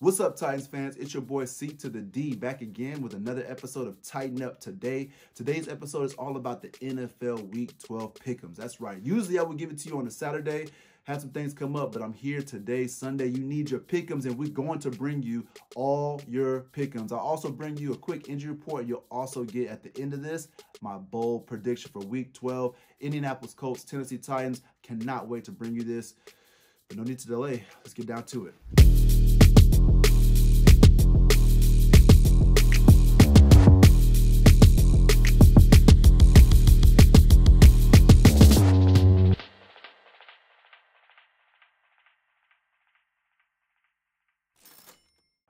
What's up, Titans fans? It's your boy C to the D back again with another episode of Tighten Up Today. Today's episode is all about the NFL Week 12 Pick'ems. That's right. Usually I would give it to you on a Saturday. Had some things come up, but I'm here today, Sunday. You need your pick'ems, and we're going to bring you all your pick'ems. I'll also bring you a quick injury report. You'll also get, at the end of this, my bold prediction for Week 12. Indianapolis Colts, Tennessee Titans. Cannot wait to bring you this. But no need to delay. Let's get down to it.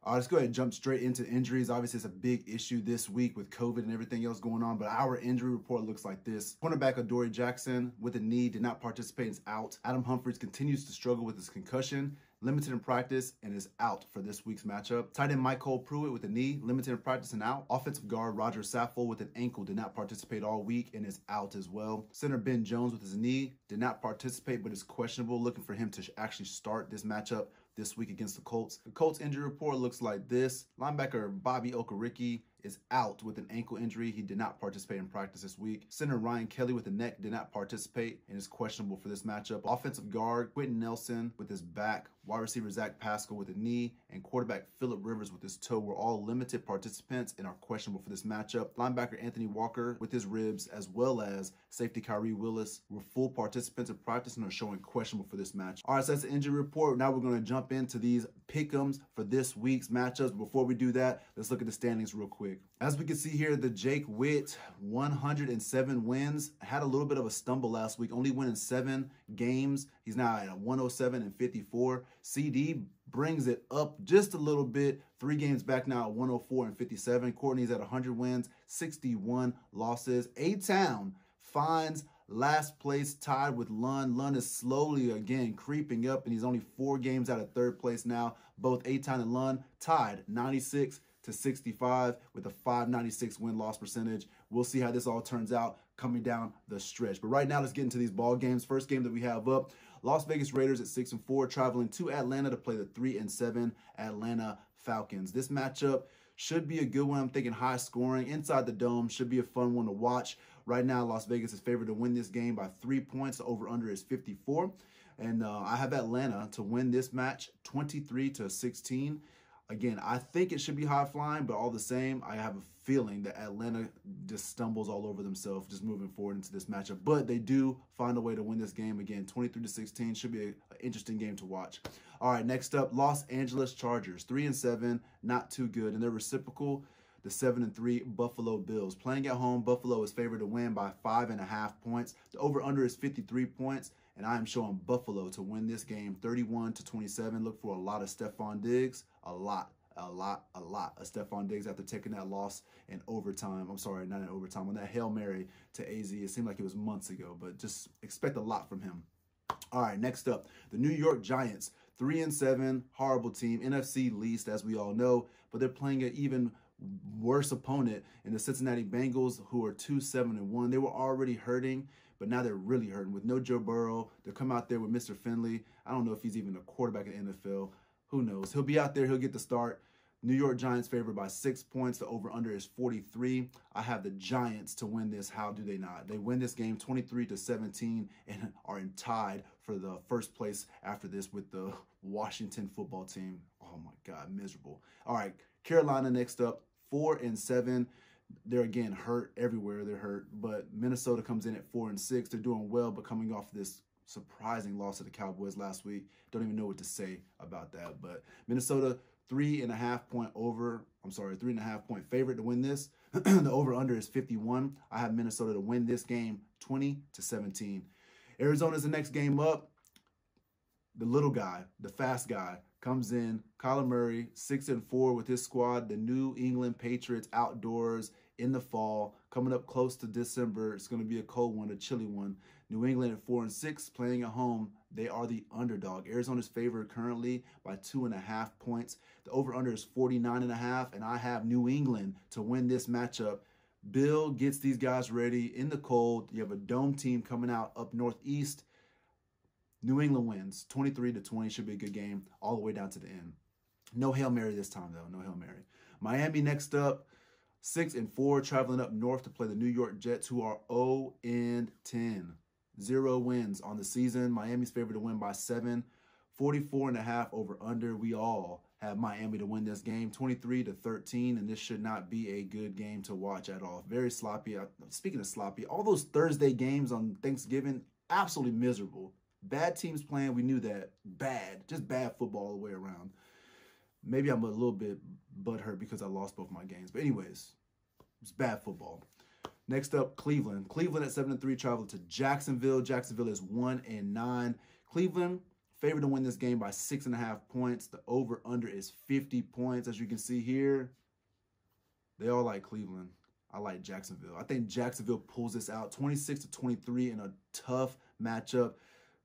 All right, let's go ahead and jump straight into injuries. Obviously, it's a big issue this week with COVID and everything else going on, but our injury report looks like this. Cornerback Adoree Jackson with a knee, did not participate and is out. Adam Humphreys continues to struggle with his concussion, limited in practice, and is out for this week's matchup. Tight end Michael Pruitt with a knee, limited in practice and out. Offensive guard Roger Saffold with an ankle, did not participate all week and is out as well. Center Ben Jones with his knee, did not participate but is questionable. Looking for him to actually start this matchup this week against the Colts. The Colts injury report looks like this. Linebacker Bobby Okereke is out with an ankle injury. He did not participate in practice this week. Center Ryan Kelly with a neck, did not participate and is questionable for this matchup. Offensive guard Quentin Nelson with his back. Wide receiver Zach Pascoe with a knee, and quarterback Philip Rivers with his toe were all limited participants and are questionable for this matchup. Linebacker Anthony Walker with his ribs, as well as safety Kyrie Willis, were full participants in practice and are showing questionable for this match. All right, so that's the injury report. Now we're going to jump into these pick'ems for this week's matchups. Before we do that, let's look at the standings real quick. As we can see here, the Jake Witt, 107 wins, had a little bit of a stumble last week, only winning 7 games. He's now at a 107-54. CD brings it up just a little bit, 3 games back now at 104-57. Courtney's at 100 wins, 61 losses. A-Town finds last place, tied with Lund. Lund is slowly again creeping up, and he's only 4 games out of 3rd place now. Both A-Town and Lund tied 96-65 with a 596 win-loss percentage. We'll see how this all turns out coming down the stretch. But right now, let's get into these ball games. First game that we have up, Las Vegas Raiders at 6-4, traveling to Atlanta to play the 3-7 Atlanta Falcons. This matchup should be a good one. I'm thinking high scoring inside the dome, should be a fun one to watch. Right now, Las Vegas is favored to win this game by 3 points. The over-under is 54. And I have Atlanta to win this match 23-16. Again, I think it should be high flying, but all the same, I have a feeling that Atlanta just stumbles all over themselves just moving forward into this matchup. But they do find a way to win this game. Again, 23-16 should be an interesting game to watch. All right, next up, Los Angeles Chargers, 3-7, not too good. And their reciprocal, the 7-3 Buffalo Bills. Playing at home, Buffalo is favored to win by 5.5 points. The over-under is 53 points. And I am showing Buffalo to win this game 31-27. Look for a lot of Stephon Diggs. A lot of Stephon Diggs after taking that loss in overtime. I'm sorry, not in overtime. On that Hail Mary to AZ, it seemed like it was months ago. But just expect a lot from him. All right, next up, the New York Giants. 3-7, horrible team. NFC least, as we all know. But they're playing an even worse opponent in the Cincinnati Bengals, who are 2-7-1. They were already hurting, but now they're really hurting. With no Joe Burrow, they'll come out there with Mr. Finley. I don't know if he's even a quarterback in the NFL. Who knows? He'll be out there. He'll get the start. New York Giants favored by 6 points. The over-under is 43. I have the Giants to win this. How do they not? They win this game 23-17 and are in tied for the first place after this with the Washington Football Team. Oh, my God. Miserable. All right. Carolina next up, 4-7. They're, again, hurt everywhere. They're hurt. But Minnesota comes in at 4-6. They're doing well, but coming off this surprising loss to the Cowboys last week. Don't even know what to say about that. But Minnesota, 3.5 point favorite to win this. The over-under is 51. I have Minnesota to win this game 20-17. Arizona's the next game up. The little guy, the fast guy, comes in. Kyler Murray, 6-4 with his squad. The New England Patriots outdoors in the fall. Coming up close to December, it's going to be a cold one, a chilly one. New England at 4-6, playing at home. They are the underdog. Arizona's favored currently by 2.5 points. The over-under is 49.5, and I have New England to win this matchup. Bill gets these guys ready in the cold. You have a dome team coming out up northeast. New England wins 23-20. Should be a good game all the way down to the end. No Hail Mary this time, though. No Hail Mary. Miami next up, 6-4, traveling up north to play the New York Jets, who are 0-10. 0 wins on the season. Miami's favored to win by 7. 44.5 over under. We all have Miami to win this game, 23-13, and this should not be a good game to watch at all. Very sloppy. Speaking of sloppy, all those Thursday games on Thanksgiving, absolutely miserable. Bad teams playing. We knew that. Bad. Just bad football all the way around. Maybe I'm a little bit butthurt because I lost both my games. But anyways, it's bad football. Next up, Cleveland. Cleveland at 7-3 traveled to Jacksonville. Jacksonville is 1-9. Cleveland favored to win this game by 6.5 points. The over-under is 50 points. As you can see here, they all like Cleveland. I like Jacksonville. I think Jacksonville pulls this out, 26-23 in a tough matchup.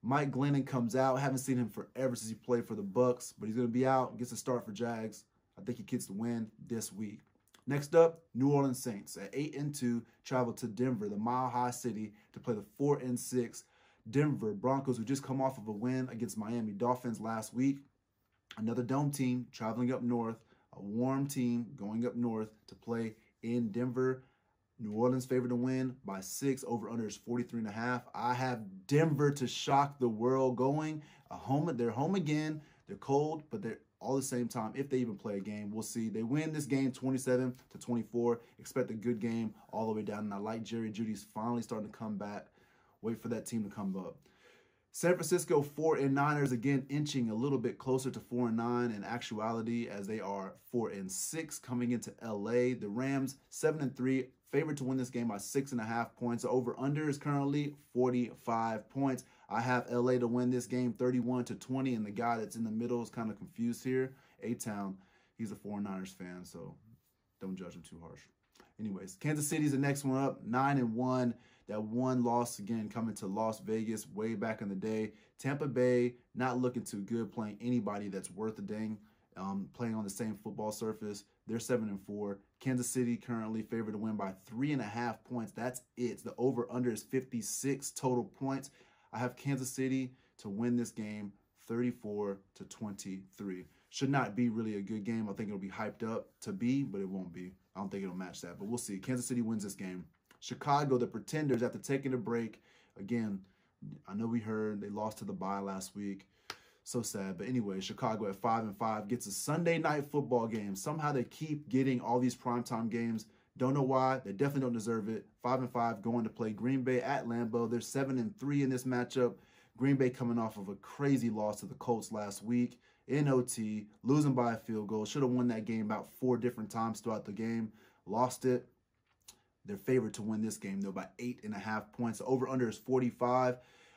Mike Glennon comes out. Haven't seen him forever since he played for the Bucks, but he's going to be out. Gets a start for Jags. I think he gets the win this week. Next up, New Orleans Saints at 8-2 travel to Denver, the Mile High City, to play the 4-6 Denver Broncos, who just come off of a win against Miami Dolphins last week. Another dome team traveling up north, a warm team going up north to play in Denver. New Orleans favored to win by 6. Over-under is 43.5. I have Denver to shock the world going. They're home again. They're cold, but they're all the same time. If they even play a game, we'll see. They win this game 27-24. Expect a good game all the way down. And I like Jerry Jeudy's finally starting to come back. Wait for that team to come up. San Francisco 4-9ers, again, inching a little bit closer to 4-9 in actuality, as they are 4-6 coming into L.A. The Rams, 7-3. Favored to win this game by 6.5 points. Over-under is currently 45 points. I have LA to win this game 31-20, and the guy that's in the middle is kind of confused here. A-Town, he's a 49ers fan, so don't judge him too harsh. Anyways, Kansas City's the next one up, 9-1. That one loss, again, coming to Las Vegas way back in the day. Tampa Bay not looking too good, playing anybody that's worth a dang, playing on the same football surface. They're 7-4. Kansas City currently favored to win by 3.5 points. That's it. The over-under is 56 total points. I have Kansas City to win this game 34-23. Should not be really a good game. I think it'll be hyped up to be, but it won't be. I don't think it'll match that, but we'll see. Kansas City wins this game. Chicago, the Pretenders, after taking a break. Again, I know we heard they lost to the bye last week. So sad. But anyway, Chicago at 5-5 gets a Sunday night football game. Somehow they keep getting all these primetime games. Don't know why. They definitely don't deserve it. 5-5 going to play Green Bay at Lambeau. They're 7-3 in this matchup. Green Bay coming off of a crazy loss to the Colts last week in OT, losing by a field goal. Should have won that game about 4 different times throughout the game. Lost it. They're favored to win this game, though, by 8.5 points. The over-under is 45.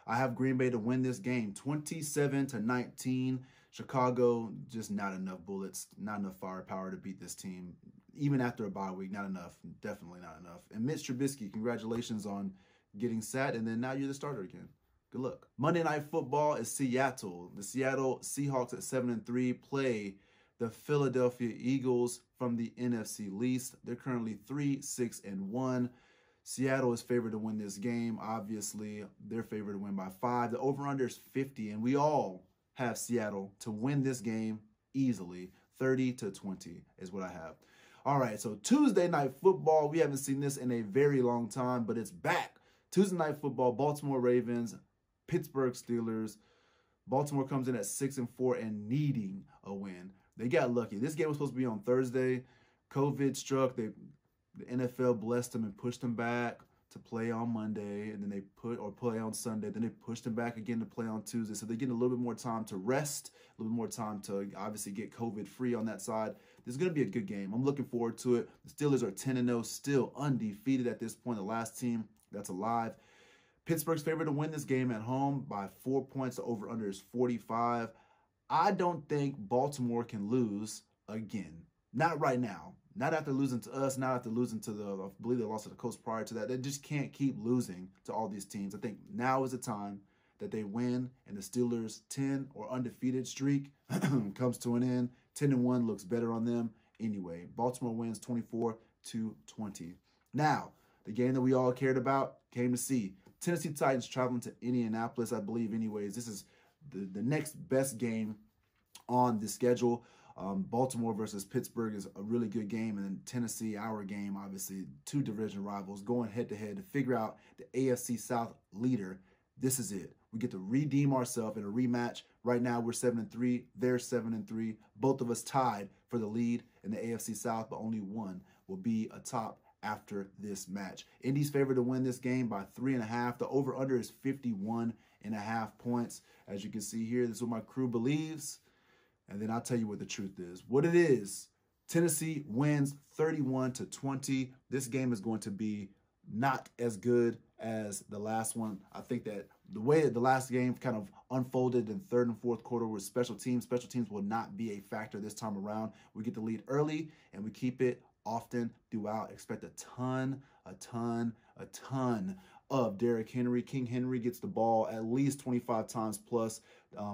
I have Green Bay to win this game, 27-19. Chicago, just not enough bullets, not enough firepower to beat this team. Even after a bye week, not enough, definitely not enough. And Mitch Trubisky, congratulations on getting sat, and then now you're the starter again. Good luck. Monday Night Football is Seattle. The Seattle Seahawks at 7-3 play the Philadelphia Eagles from the NFC East. They're currently 3-6-1. Seattle is favored to win this game. Obviously, they're favored to win by 5. The over-under is 50, and we all have Seattle to win this game easily. 30-20 is what I have. All right, so Tuesday Night Football. We haven't seen this in a very long time, but it's back. Tuesday Night Football, Baltimore Ravens, Pittsburgh Steelers. Baltimore comes in at 6-4 and needing a win. They got lucky. This game was supposed to be on Thursday. COVID struck. The NFL blessed them and pushed them back to play on Monday, and then they play on Sunday. Then they pushed them back again to play on Tuesday. So they're getting a little bit more time to rest, a little bit more time to obviously get COVID-free on that side. This is going to be a good game. I'm looking forward to it. The Steelers are 10-0, still undefeated at this point, the last team that's alive. Pittsburgh's favored to win this game at home by 4 points. The over-under is 45. I don't think Baltimore can lose again. Not right now. Not after losing to us, not after losing to I believe they lost to the Colts prior to that. They just can't keep losing to all these teams. I think now is the time that they win, and the Steelers' 10 or undefeated streak comes to an end. 10-1 looks better on them anyway. Baltimore wins 24-20. Now, the game that we all cared about came to see. Tennessee Titans traveling to Indianapolis, I believe anyways. This is the next best game on the schedule. Baltimore versus Pittsburgh is a really good game, and Tennessee, our game, obviously, two division rivals going head-to-head to figure out the AFC South leader. This is it. We get to redeem ourselves in a rematch. Right now, we're 7-3. They're 7-3. Both of us tied for the lead in the AFC South, but only one will be atop after this match. Indy's favored to win this game by 3.5. The over-under is 51.5 points. As you can see here, this is what my crew believes. And then I'll tell you what the truth is. What it is, Tennessee wins 31-20. This game is going to be not as good as the last one. I think that the way that the last game kind of unfolded in third and fourth quarter with special teams will not be a factor this time around. We get the lead early, and we keep it often throughout. Expect a ton of Derrick Henry. King Henry gets the ball at least 25 times plus.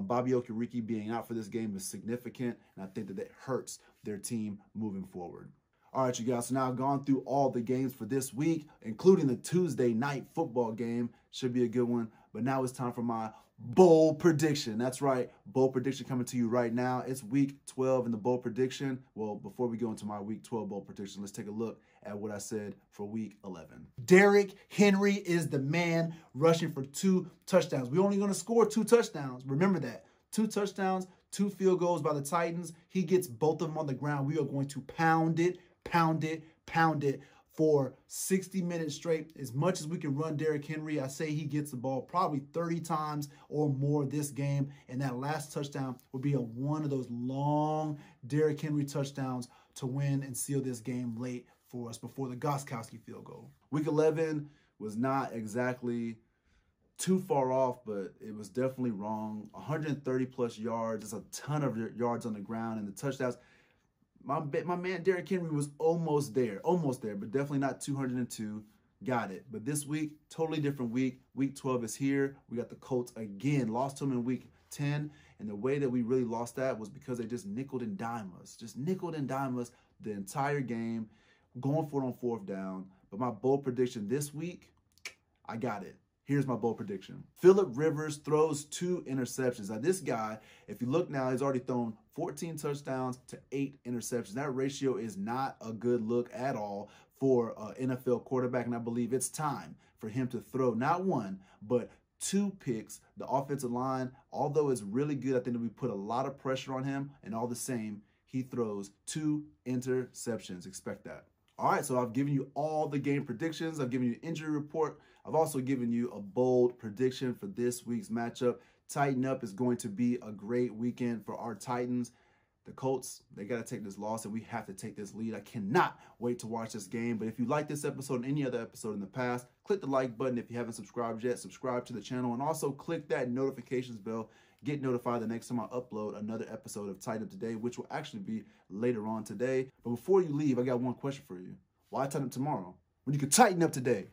Bobby Okereke being out for this game is significant, and I think that hurts their team moving forward. All right, you guys, so now I've gone through all the games for this week, including the Tuesday night football game. Should be a good one. But now it's time for my bold prediction. That's right, bold prediction coming to you right now. It's week 12 in the bold prediction. Well, before we go into my week 12 bold prediction, let's take a look at what I said for week 11. Derrick Henry is the man, rushing for 2 touchdowns. We're only going to score 2 touchdowns. Remember that. 2 touchdowns, 2 field goals by the Titans. He gets both of them on the ground. We are going to pound it. Pound it, pound it for 60 minutes straight. As much as we can run Derrick Henry, I say he gets the ball probably 30 times or more this game. And that last touchdown will be one of those long Derrick Henry touchdowns to win and seal this game late for us before the Gostkowski field goal. Week 11 was not exactly too far off, but it was definitely wrong. 130 plus yards. That's a ton of yards on the ground, and the touchdowns. My man Derrick Henry was almost there, but definitely not 202. Got it. But this week, totally different week. Week 12 is here. We got the Colts again. Lost to them in week 10. And the way that we really lost that was because they just nickeled and dimed us. Just nickeled and dimed us the entire game, going for it on 4th down. But my bold prediction this week, I got it. Here's my bold prediction. Philip Rivers throws 2 interceptions. Now, this guy, if you look now, he's already thrown 14 touchdowns to 8 interceptions. That ratio is not a good look at all for an NFL quarterback, and I believe it's time for him to throw not 1, but 2 picks. The offensive line, although it's really good, I think that we put a lot of pressure on him, and all the same, he throws 2 interceptions. Expect that. All right, so I've given you all the game predictions. I've given you an injury report. I've also given you a bold prediction for this week's matchup. TitanUp is going to be a great weekend for our Titans. The Colts, they got to take this loss, and we have to take this lead. I cannot wait to watch this game. But if you like this episode and any other episode in the past, click the like button. If you haven't subscribed yet, subscribe to the channel. And also click that notifications bell. Get notified the next time I upload another episode of TitanUp Today, which will actually be later on today. But before you leave, I got one question for you. Why tighten up tomorrow when you can tighten up today?